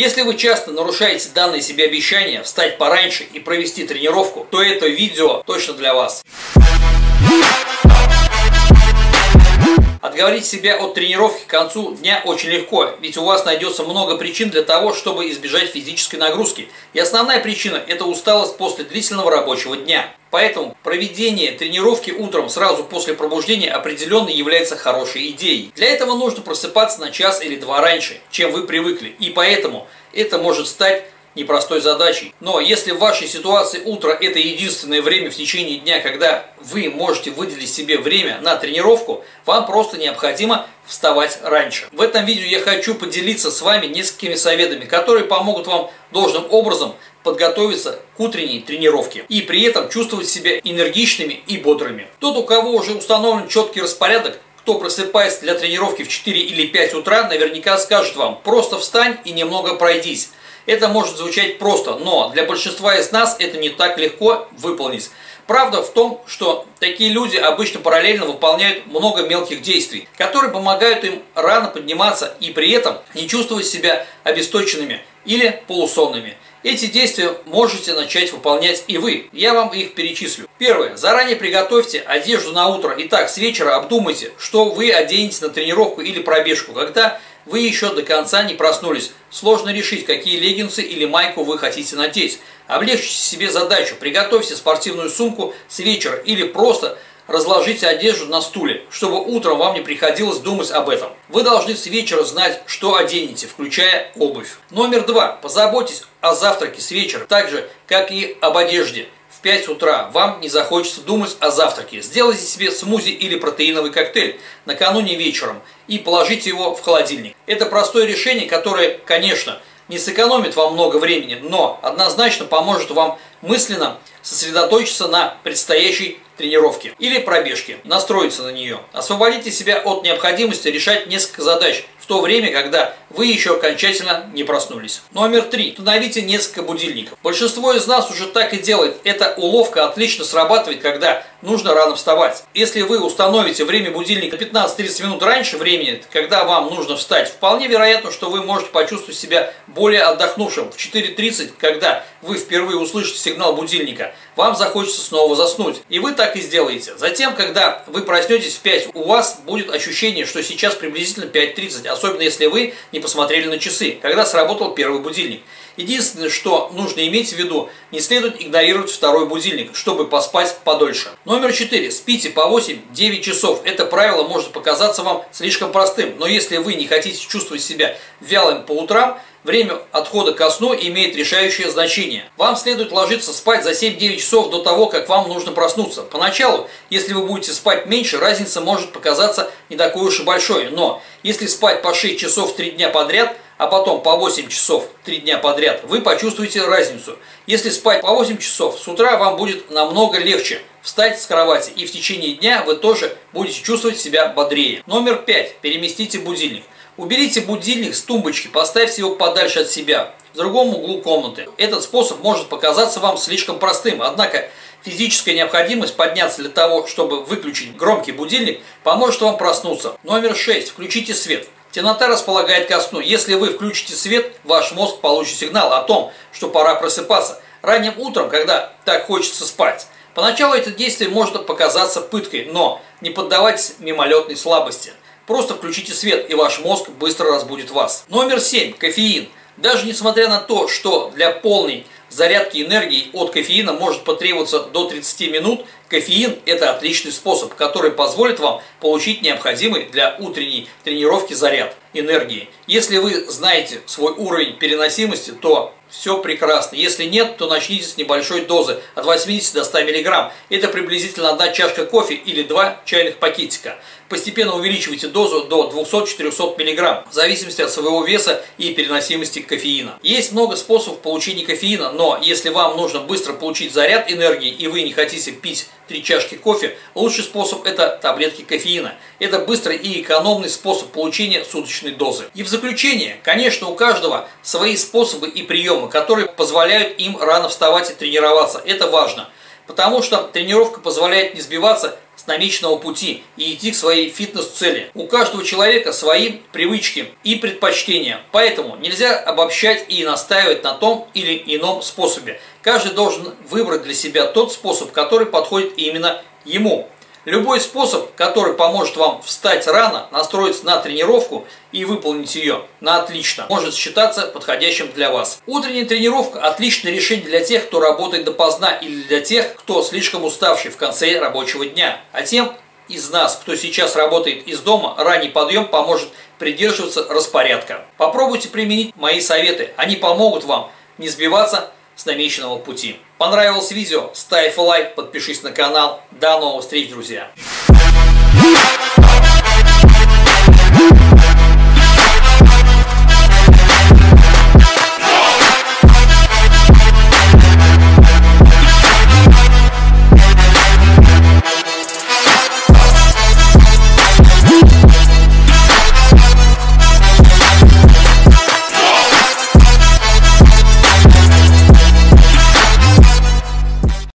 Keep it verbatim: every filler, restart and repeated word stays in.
Если вы часто нарушаете данные себе обещания встать пораньше и провести тренировку, то это видео точно для вас. Отговорить себя от тренировки к концу дня очень легко, ведь у вас найдется много причин для того, чтобы избежать физической нагрузки. И основная причина – это усталость после длительного рабочего дня. Поэтому проведение тренировки утром сразу после пробуждения определенно является хорошей идеей. Для этого нужно просыпаться на час или два раньше, чем вы привыкли, и поэтому это может стать непростой задачей. Но если в вашей ситуации утро – это единственное время в течение дня, когда вы можете выделить себе время на тренировку, вам просто необходимо вставать раньше. В этом видео я хочу поделиться с вами несколькими советами, которые помогут вам должным образом подготовиться к утренней тренировке и при этом чувствовать себя энергичными и бодрыми. Тот, у кого уже установлен четкий распорядок, кто просыпается для тренировки в четыре или пять утра, наверняка скажет вам: просто встань и немного пройдись. Это может звучать просто, но для большинства из нас это не так легко выполнить. Правда в том, что такие люди обычно параллельно выполняют много мелких действий, которые помогают им рано подниматься и при этом не чувствовать себя обесточенными или полусонными. Эти действия можете начать выполнять и вы. Я вам их перечислю. Первое. Заранее приготовьте одежду на утро. Итак, с вечера обдумайте, что вы оденете на тренировку или пробежку, когда вы еще до конца не проснулись. Сложно решить, какие леггинсы или майку вы хотите надеть. Облегчите себе задачу. Приготовьте спортивную сумку с вечера или просто разложите одежду на стуле, чтобы утром вам не приходилось думать об этом. Вы должны с вечера знать, что оденете, включая обувь. Номер два. Позаботьтесь о завтраке с вечера, так же, как и об одежде. В пять утра вам не захочется думать о завтраке. Сделайте себе смузи или протеиновый коктейль накануне вечером и положите его в холодильник. Это простое решение, которое, конечно, не сэкономит вам много времени, но однозначно поможет вам мысленно сосредоточиться на предстоящей тренировки или пробежки, настроиться на нее. Освободите себя от необходимости решать несколько задач в то время, когда вы еще окончательно не проснулись. Номер три. Установите несколько будильников. Большинство из нас уже так и делает. Эта уловка отлично срабатывает, когда нужно рано вставать. Если вы установите время будильника пятнадцать-тридцать минут раньше времени, когда вам нужно встать, вполне вероятно, что вы можете почувствовать себя более отдохнувшим. В четыре тридцать, когда вы впервые услышите сигнал будильника, вам захочется снова заснуть. И вы так и сделаете. Затем, когда вы проснетесь в пять, у вас будет ощущение, что сейчас приблизительно пять тридцать, особенно если вы не посмотрели на часы, когда сработал первый будильник. Единственное, что нужно иметь в виду, не следует игнорировать второй будильник, чтобы поспать подольше. Номер четыре. Спите по восемь-девять часов. Это правило может показаться вам слишком простым, но если вы не хотите чувствовать себя вялым по утрам, время отхода ко сну имеет решающее значение. Вам следует ложиться спать за семь-девять часов до того, как вам нужно проснуться. Поначалу, если вы будете спать меньше, разница может показаться не такой уж и большой. Но если спать по шесть часов три дня подряд, а потом по восемь часов три дня подряд, вы почувствуете разницу. Если спать по восемь часов, с утра вам будет намного легче встать с кровати, и в течение дня вы тоже будете чувствовать себя бодрее. Номер пять. Переместите будильник. Уберите будильник с тумбочки, поставьте его подальше от себя, в другом углу комнаты. Этот способ может показаться вам слишком простым, однако физическая необходимость подняться для того, чтобы выключить громкий будильник, поможет вам проснуться. Номер шесть. Включите свет. Темнота располагает ко сну. Если вы включите свет, ваш мозг получит сигнал о том, что пора просыпаться. Ранним утром, когда так хочется спать. Поначалу это действие может показаться пыткой, но не поддавайтесь мимолетной слабости. Просто включите свет, и ваш мозг быстро разбудит вас. Номер семь. Кофеин. Даже несмотря на то, что для полной зарядки энергии от кофеина может потребоваться до тридцати минут, кофеин – это отличный способ, который позволит вам получить необходимый для утренней тренировки заряд энергии. Если вы знаете свой уровень переносимости, то все прекрасно. Если нет, то начните с небольшой дозы от восьмидесяти до ста миллиграмм. Это приблизительно одна чашка кофе или два чайных пакетика. Постепенно увеличивайте дозу до двухсот-четырехсот миллиграмм, в зависимости от своего веса и переносимости кофеина. Есть много способов получения кофеина, но если вам нужно быстро получить заряд энергии и вы не хотите пить три чашки кофе, лучший способ – это таблетки кофеина. Это быстрый и экономный способ получения суточной дозы. И в заключение, конечно, у каждого свои способы и приемы, которые позволяют им рано вставать и тренироваться. Это важно, потому что тренировка позволяет не сбиваться с намеченного пути и идти к своей фитнес-цели. У каждого человека свои привычки и предпочтения, поэтому нельзя обобщать и настаивать на том или ином способе. Каждый должен выбрать для себя тот способ, который подходит именно ему. Любой способ, который поможет вам встать рано, настроиться на тренировку и выполнить ее на отлично, может считаться подходящим для вас. Утренняя тренировка – отличное решение для тех, кто работает допоздна, или для тех, кто слишком уставший в конце рабочего дня. А тем из нас, кто сейчас работает из дома, ранний подъем поможет придерживаться распорядка. Попробуйте применить мои советы, они помогут вам не сбиваться с намеченного пути. Понравилось видео? Ставь лайк, подпишись на канал. До новых встреч, друзья!